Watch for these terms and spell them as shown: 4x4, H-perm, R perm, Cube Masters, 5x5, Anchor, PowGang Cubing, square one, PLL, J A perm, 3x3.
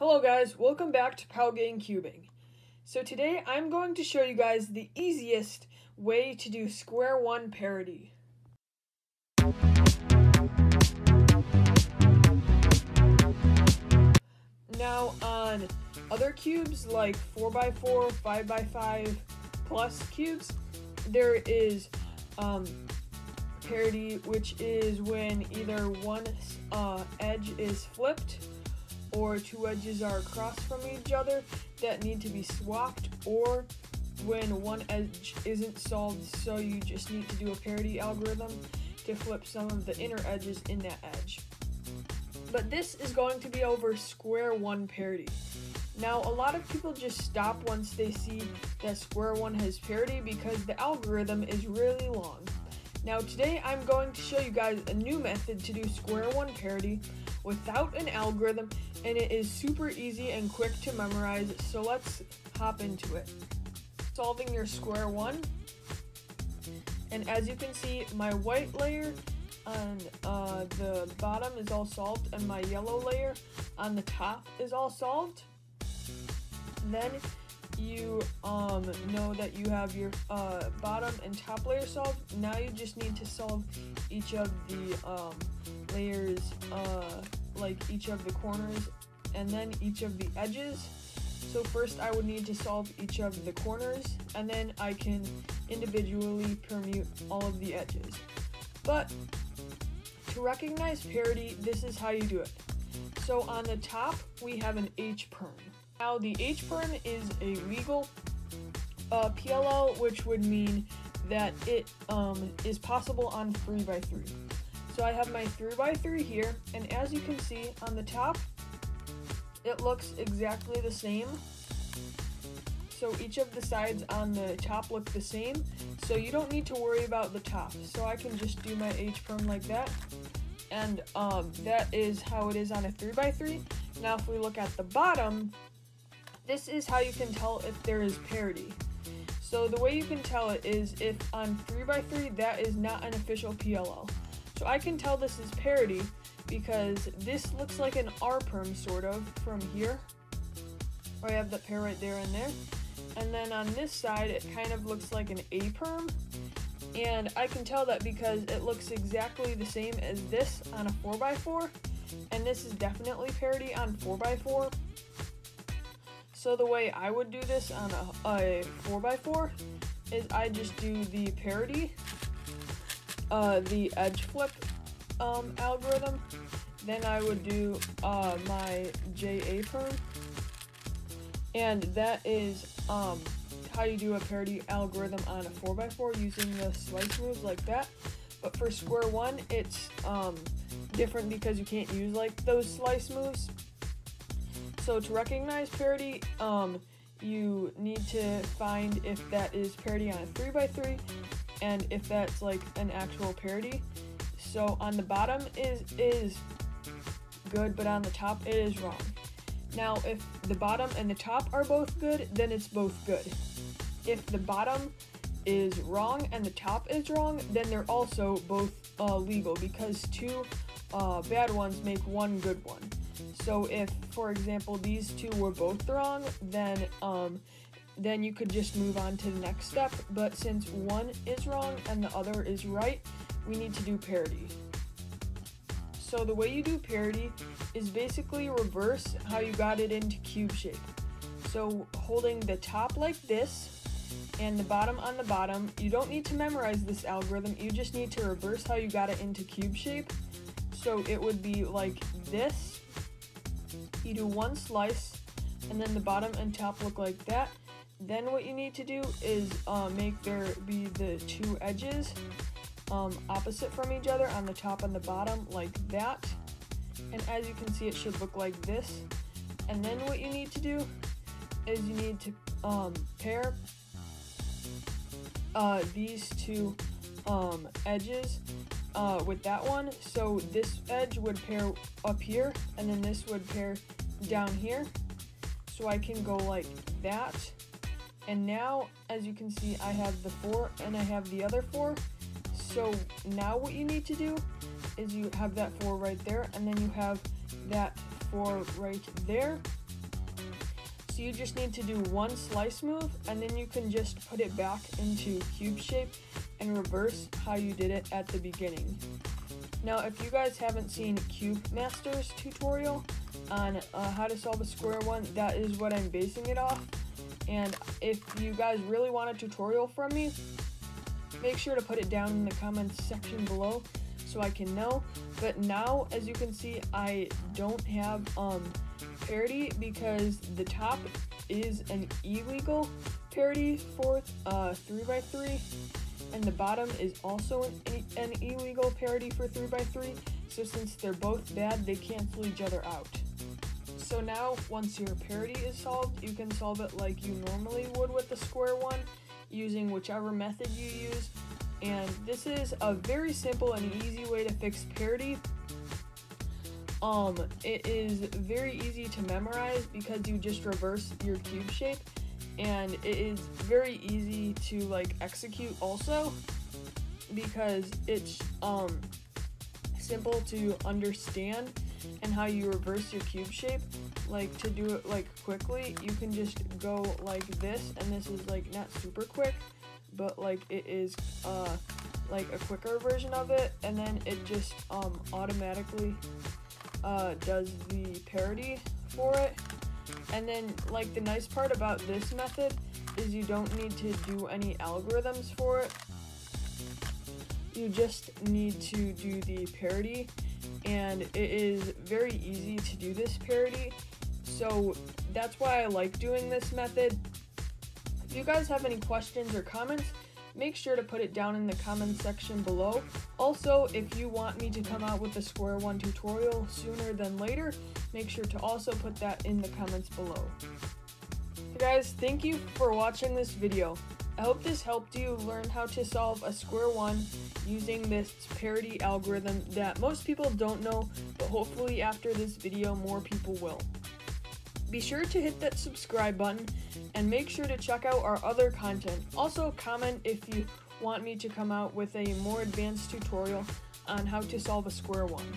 Hello guys, welcome back to PowGang Cubing. So today I'm going to show you guys the easiest way to do square one parity. Now on other cubes like 4x4, 5x5 plus cubes, there is parity, which is when either one edge is flipped or two edges are across from each other that need to be swapped, or when one edge isn't solved, so you just need to do a parity algorithm to flip some of the inner edges in that edge. But this is going to be over square one parity. Now, a lot of people just stop once they see that square one has parity because the algorithm is really long. Now today I'm going to show you guys a new method to do square one parity without an algorithm, and it is super easy and quick to memorize, so let's hop into it. Solving your square one, and as you can see, my white layer on the bottom is all solved and my yellow layer on the top is all solved. And then you know that you have your bottom and top layer solved. Now you just need to solve each of the layers, like each of the corners and then each of the edges. So first I would need to solve each of the corners, and then I can individually permute all of the edges. But to recognize parity, this is how you do it. So on the top we have an H-perm. Now, the H perm is a legal PLL, which would mean that it is possible on 3x3. So I have my 3x3 here, and as you can see on the top, it looks exactly the same. So each of the sides on the top look the same, so you don't need to worry about the top. So I can just do my H perm like that, and that is how it is on a 3x3. Now, if we look at the bottom, this is how you can tell if there is parity. So the way you can tell it is if on 3x3, that is not an official PLL. So I can tell this is parity because this looks like an R perm sort of from here. I have that pair right there and there. And then on this side, it kind of looks like an A perm. And I can tell that because it looks exactly the same as this on a 4x4. And this is definitely parity on 4x4. So the way I would do this on a 4x4 is I just do the parity, the edge flip algorithm, then I would do my J A perm, and that is how you do a parity algorithm on a 4x4 using the slice move like that. But for square one, it's different because you can't use like those slice moves. So to recognize parity, you need to find if that is parity on a 3x3 and if that's like an actual parity. So on the bottom is good, but on the top it is wrong. Now if the bottom and the top are both good, then it's both good. If the bottom is wrong and the top is wrong, then they're also both legal because two bad ones make one good one. So if, for example, these two were both wrong, then you could just move on to the next step. But since one is wrong and the other is right, we need to do parity. So the way you do parity is basically reverse how you got it into cube shape. So holding the top like this and the bottom on the bottom, you don't need to memorize this algorithm, you just need to reverse how you got it into cube shape. So it would be like this. You do one slice, and then the bottom and top look like that. Then what you need to do is make there be the two edges opposite from each other on the top and the bottom like that. And as you can see, it should look like this. And then what you need to do is you need to pair these two edges with that one. So this edge would pair up here, and then this would pair down here. So I can go like that. And now, as you can see, I have the four and I have the other four. So now what you need to do is you have that four right there, and then you have that four right there. So you just need to do one slice move, and then you can just put it back into cube shape and reverse how you did it at the beginning. Now, if you guys haven't seen Cube Masters tutorial on how to solve a square one, that is what I'm basing it off. And if you guys really want a tutorial from me, make sure to put it down in the comments section below so I can know. But now, as you can see, I don't have parity because the top is an illegal parity for 3x3, and the bottom is also an illegal parity for 3x3. So since they're both bad, they cancel each other out. So now, once your parity is solved, you can solve it like you normally would with the square one, using whichever method you use. And this is a very simple and easy way to fix parity. It is very easy to memorize because you just reverse your cube shape, and it is very easy to like execute also because it's simple to understand and how you reverse your cube shape. Like, to do it like quickly, you can just go like this, and this is like not super quick, but like it is like a quicker version of it, and then it just automatically does the parity for it. And then, like, the nice part about this method is you don't need to do any algorithms for it. You just need to do the parity, and it is very easy to do this parity. So that's why I like doing this method. If you guys have any questions or comments, make sure to put it down in the comments section below. Also, if you want me to come out with a square one tutorial sooner than later, make sure to also put that in the comments below. So guys, thank you for watching this video. I hope this helped you learn how to solve a square one using this parity algorithm that most people don't know, but hopefully after this video more people will. Be sure to hit that subscribe button and make sure to check out our other content. Also, comment if you want me to come out with a more advanced tutorial on how to solve a square one.